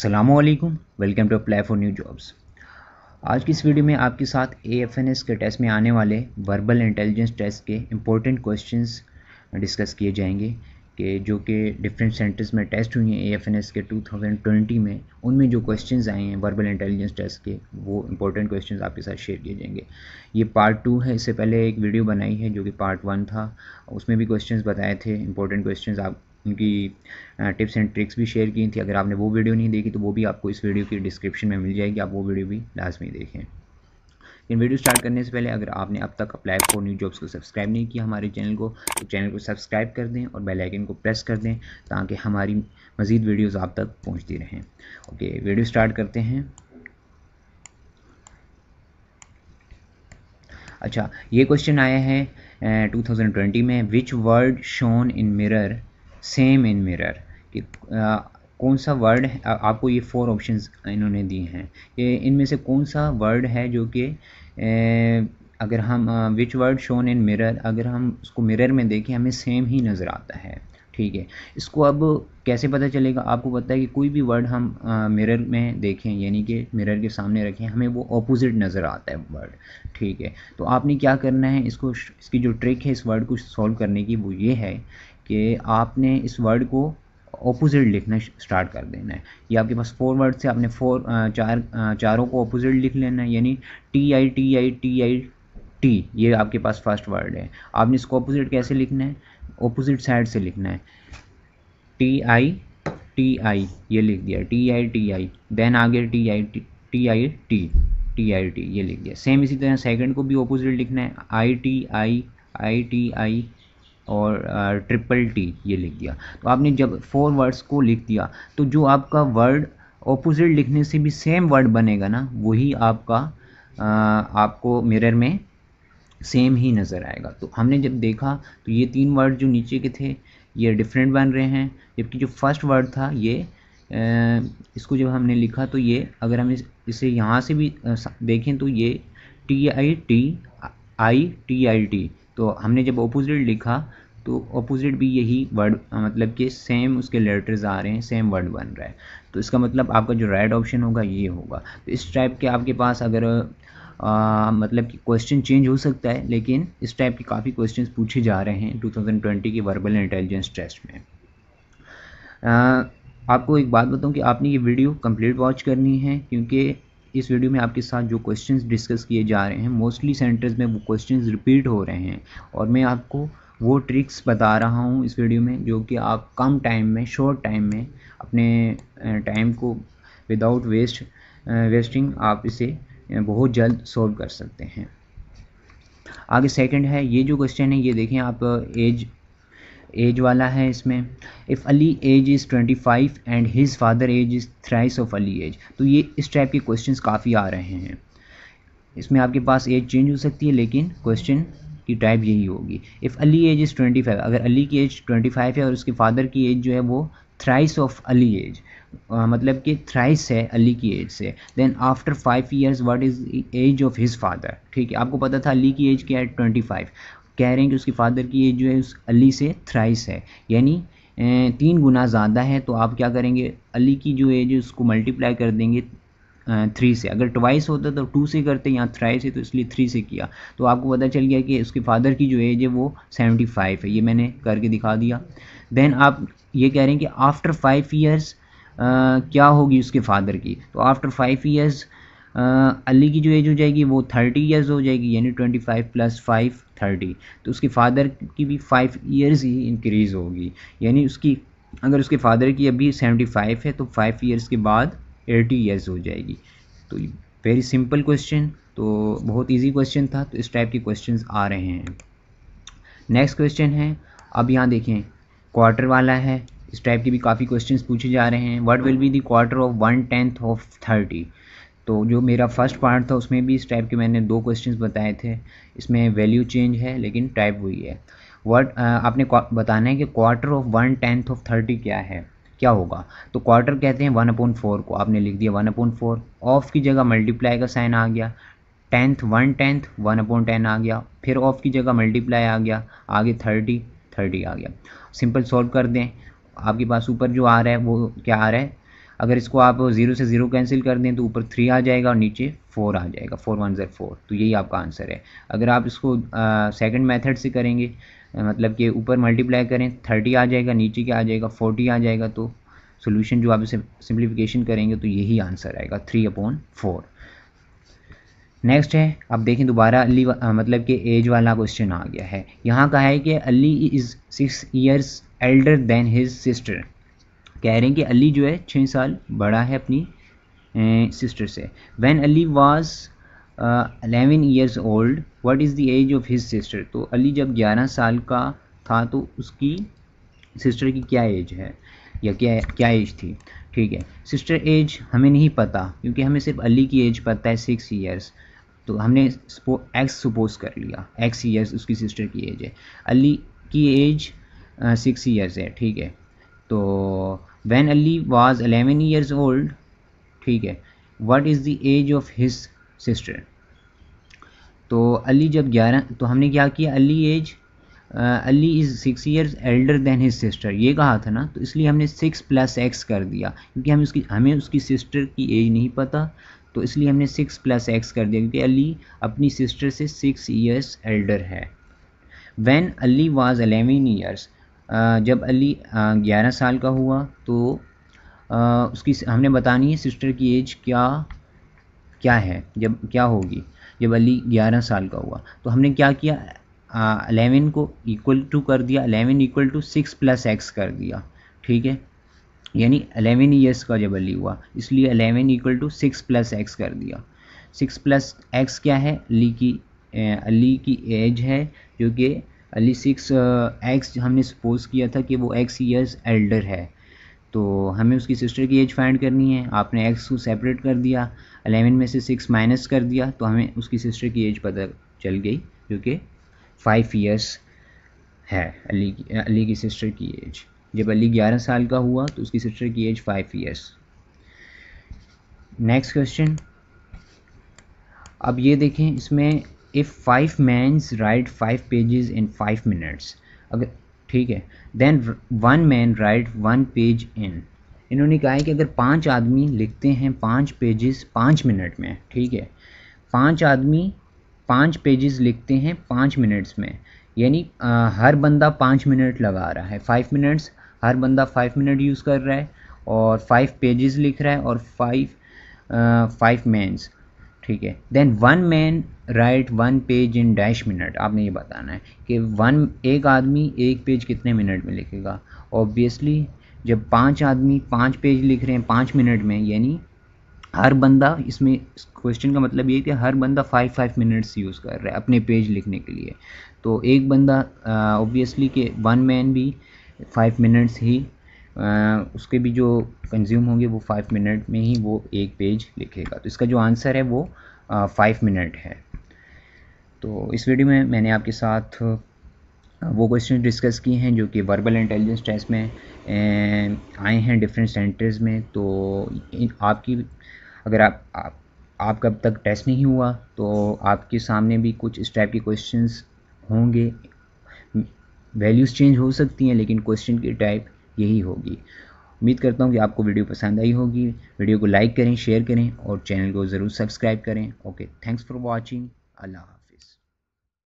अस्सलामुअलैकुम, welcome to apply for new jobs. आज की इस वीडियो में आपके साथ AFNS के टेस्ट में आने वाले वर्बल इंटेलिजेंस टेस्ट के इम्पोर्टेंट क्वेश्चंस डिस्कस किए जाएंगे कि जो कि डिफरेंट सेंटर्स में टेस्ट हुए हैं AFNS के 2020 में, उनमें जो क्वेश्चंस आए हैं वर्बल इंटेलिजेंस टेस्ट के, वो इंपॉर्टेंट क्वेश्चंस आपके साथ शेयर किए जाएंगे। ये पार्ट 2 है, इससे पहले एक वीडियो बनाई है जो कि पार्ट 1 था, उसमें भी क्वेश्चंस बताए थे, इंपॉर्टेंट क्वेश्चंस, आप उनकी टिप्स एंड ट्रिक्स भी शेयर की थी। अगर आपने वो वीडियो नहीं देखी तो वो भी आपको इस वीडियो की डिस्क्रिप्शन में मिल जाएगी, आप वो वीडियो भी लाजमी देखें। लेकिन वीडियो स्टार्ट करने से पहले अगर आपने अब तक अप्लाई फॉर न्यू जॉब्स को सब्सक्राइब नहीं किया हमारे चैनल को, तो चैनल को सब्सक्राइब कर दें और बेल आइकन को प्रेस कर दें ताकि हमारी मज़ीद वीडियोज़ आप तक पहुँचती रहें। ओके, वीडियो स्टार्ट करते हैं। अच्छा, ये क्वेश्चन आया है 2020 में, which word shown in mirror same in mirror, कि कौन सा वर्ड है। आपको ये 4 ऑप्शंस इन्होंने दिए हैं, ये इनमें से कौन सा वर्ड है जो कि अगर हम which word shown in mirror, अगर हम उसको मिरर में देखें हमें सेम ही नज़र आता है। ठीक है, इसको अब कैसे पता चलेगा? आपको पता है कि कोई भी वर्ड हम मिरर में देखें, यानी कि मिरर के सामने रखें, हमें वो ऑपोजिट नज़र आता है वर्ड। ठीक है, तो आपने क्या करना है, इसको, इसकी जो ट्रिक है इस वर्ड को सॉल्व करने की, वो ये है कि आपने इस वर्ड को ऑपोजिट लिखना स्टार्ट कर देना है। ये आपके पास 4 वर्ड से आपने चारों को ऑपोजिट लिख लेना है, यानी TITITIT, ये आपके पास फर्स्ट वर्ड है। आपने इसको ऑपोजिट कैसे लिखना है, ऑपोजिट साइड से लिखना है। TITI ये लिख दिया, TITI, देन आगे TITIT, ये लिख दिया। सेम इसी तरह सेकंड को भी ऑपोजिट लिखना है, ITI और TTT, ये लिख दिया। तो आपने जब 4 वर्ड्स को लिख दिया तो जो आपका वर्ड ऑपोजिट लिखने से भी सेम वर्ड बनेगा ना, वही आपका आपको मिरर में सेम ही नज़र आएगा। तो हमने जब देखा तो ये 3 वर्ड जो नीचे के थे ये डिफरेंट बन रहे हैं, जबकि जो फर्स्ट वर्ड था ये इसको जब हमने लिखा तो ये, अगर हम इसे यहाँ से भी देखें तो ये TITITIT, तो हमने जब ऑपोजिट लिखा तो ऑपोजिट भी यही वर्ड, मतलब कि सेम उसके लेटर्स आ रहे हैं, सेम वर्ड बन रहा है। तो इसका मतलब आपका जो राइट ऑप्शन होगा ये होगा। तो इस टाइप के आपके पास अगर मतलब कि क्वेश्चन चेंज हो सकता है, लेकिन इस टाइप के काफ़ी क्वेश्चंस पूछे जा रहे हैं 2020 के वर्बल इंटेलिजेंस टेस्ट में। आपको एक बात बताऊँ कि आपने ये वीडियो कम्प्लीट वॉच करनी है, क्योंकि इस वीडियो में आपके साथ जो क्वेश्चंस डिस्कस किए जा रहे हैं मोस्टली सेंटर्स में वो क्वेश्चंस रिपीट हो रहे हैं, और मैं आपको वो ट्रिक्स बता रहा हूँ इस वीडियो में जो कि आप कम टाइम में, शॉर्ट टाइम में, अपने टाइम को विदाउट वेस्टिंग आप इसे बहुत जल्द सॉल्व कर सकते हैं। आगे सेकंड है, ये जो क्वेश्चन है ये देखें आप, एज वाला है इसमें। If Ali age is 25 and his father age is thrice of Ali age, तो ये इस टाइप के क्वेश्चंस काफ़ी आ रहे हैं। इसमें आपके पास एज चेंज हो सकती है, लेकिन क्वेश्चन की टाइप यही होगी। इफ़ अली एज इज़ 25, अगर अली की एज 25 है और उसके फादर की एज जो है वो थ्राइस ऑफ अली एज, मतलब कि थ्राइस है अली की एज से। Then after 5 years what is age of his father. ठीक है, आपको पता था अली की एज क्या है, 25, कह रहे हैं कि उसके फादर की एज जो है उस अली से थ्राइस है, यानी 3 गुना ज़्यादा है। तो आप क्या करेंगे, अली की जो एज है उसको मल्टीप्लाई कर देंगे 3 से। अगर ट्वाइस होता तो 2 से करते, यहाँ थ्राइस है तो इसलिए 3 से किया। तो आपको पता चल गया कि उसके फादर की जो एज है वो 75 है, ये मैंने करके दिखा दिया। देन आप ये कह रहे हैं कि आफ्टर 5 ईयर्स क्या होगी उसके फादर की, तो आफ्टर 5 ईयर्स अली की जो एज हो जाएगी वो 30 ईयर्स हो जाएगी, यानी 25 + 5 30। तो उसके फादर की भी 5 ईयर्स ही इंक्रीज़ होगी, यानी उसकी, अगर उसके फादर की अभी 75 है तो 5 ईयर्स के बाद 80 ईयर्स हो जाएगी। तो वेरी सिंपल क्वेश्चन, तो बहुत इजी क्वेश्चन था। तो इस टाइप के क्वेश्चंस आ रहे हैं। नेक्स्ट क्वेश्चन है, अब यहाँ देखें क्वार्टर वाला है, इस टाइप के भी काफ़ी क्वेश्चंस पूछे जा रहे हैं। What will be the quarter of 1/10 of 30। तो जो मेरा फर्स्ट पार्ट था उसमें भी इस टाइप के मैंने 2 क्वेश्चंस बताए थे, इसमें वैल्यू चेंज है लेकिन टाइप वही है। व्हाट आपने बताना है कि क्वार्टर ऑफ 1/10 of 30 क्या है, क्या होगा। तो क्वार्टर कहते हैं 1/4 को, आपने लिख दिया 1/4। ऑफ की जगह मल्टीप्लाई का साइन आ गया, 10 1/10 1/10 आ गया, फिर ऑफ की जगह मल्टीप्लाई आ गया, आगे 30 30 आ गया। सिंपल सॉल्व कर दें, आपके पास ऊपर जो आ रहा है वो क्या आ रहा है, अगर इसको आप 0 से 0 कैंसिल कर दें तो ऊपर 3 आ जाएगा और नीचे 4 आ जाएगा, 4 1 4। तो यही आपका आंसर है। अगर आप इसको सेकंड मेथड से करेंगे, मतलब कि ऊपर मल्टीप्लाई करें 30 आ जाएगा, नीचे क्या आ जाएगा 40 आ जाएगा। तो सोल्यूशन जो आप इसे सिम्प्लीफिकेशन करेंगे तो यही आंसर आएगा 3/4। नेक्स्ट है, अब देखें दोबारा अली मतलब कि एज वाला क्वेश्चन आ गया है। यहाँ कहा है कि Ali is 6 years elder than his sister. कह रहे हैं कि अली जो है 6 साल बड़ा है अपनी सिस्टर से। When Ali was 11 years old what is the age of his sister. तो अली जब 11 साल का था तो उसकी सिस्टर की क्या एज है या क्या एज थी। ठीक है, सिस्टर एज हमें नहीं पता क्योंकि हमें सिर्फ अली की एज पता है 6 ईयर्स। तो हमने एक्स सपोज कर लिया, एक्स ईयर्स उसकी सिस्टर की एज है। अली की एज 6 ईयर्स है। ठीक है, तो when Ali was 11 years old, ठीक है, what is the age of his sister. तो अली जब 11, तो हमने क्या किया, Ali is 6 years elder than his sister ये कहा था ना, तो इसलिए हमने 6 + x कर दिया क्योंकि हमें उसकी सिस्टर की एज नहीं पता। तो इसलिए हमने 6 + x कर दिया क्योंकि अली अपनी सिस्टर से 6 ईयर्स एल्डर है। व्हेन अली वाज 11 ईयर्स, जब अली 11 साल का हुआ तो उसकी हमने बतानी है सिस्टर की एज क्या है, जब क्या होगी जब अली 11 साल का हुआ। तो हमने क्या किया, 11 को इक्वल टू कर दिया, 11 इक्वल टू 6 + x कर दिया। ठीक है, यानी 11 ईयर्स का जब अली हुआ इसलिए 11 इक्वल टू 6 + x कर दिया। 6 + x क्या है, अली की एज है, जो कि अली 6 x हमने सपोज किया था कि वो x ईयर्स एल्डर है। तो हमें उसकी सिस्टर की एज फाइंड करनी है। आपने x को सेपरेट कर दिया, 11 में से 6 माइनस कर दिया तो हमें उसकी सिस्टर की एज पता चल गई जो कि 5 ईयर्स है अली की सिस्टर की एज। जब अली 11 साल का हुआ तो उसकी सिस्टर की एज 5 ईयर्स। नेक्स्ट क्वेश्चन, अब ये देखें इसमें, if 5 mans write 5 pages in 5 minutes, अगर ठीक है, then 1 man write 1 page in. इन्होंने कहा है कि अगर 5 आदमी लिखते हैं 5 पेजेस 5 मिनट में, ठीक है, 5 आदमी 5 पेजेस लिखते हैं 5 मिनट्स में, यानी हर बंदा 5 मिनट लगा रहा है, 5 मिनट्स, हर बंदा 5 मिनट यूज़ कर रहा है और 5 पेजेस लिख रहा है और 5 मैन्स, ठीक है। Then 1 man write 1 page in dash minute. आपने ये बताना है कि एक आदमी 1 पेज कितने मिनट में लिखेगा। ऑब्वियसली जब 5 आदमी 5 पेज लिख रहे हैं 5 मिनट में, यानी हर बंदा, इसमें क्वेश्चन का मतलब ये है कि हर बंदा 5 मिनट्स यूज़ कर रहा है अपने पेज लिखने के लिए। तो एक बंदा ऑब्वियसली कि 1 मैन भी 5 मिनट्स ही उसके भी जो कंज्यूम होंगे वो 5 मिनट में ही वो 1 पेज लिखेगा। तो इसका जो आंसर है वो 5 मिनट है। तो इस वीडियो में मैंने आपके साथ वो क्वेश्चन डिस्कस किए हैं जो कि वर्बल इंटेलिजेंस टेस्ट में आए हैं डिफरेंट सेंटर्स में। तो आपकी अगर आपका अब तक टेस्ट नहीं हुआ तो आपके सामने भी कुछ इस टाइप के क्वेश्चंस होंगे। वैल्यूज़ चेंज हो सकती हैं लेकिन क्वेश्चन की टाइप यही होगी। उम्मीद करता हूँ कि आपको वीडियो पसंद आई होगी। वीडियो को लाइक करें, शेयर करें और चैनल को ज़रूर सब्सक्राइब करें। Okay, thanks for watching. Allah.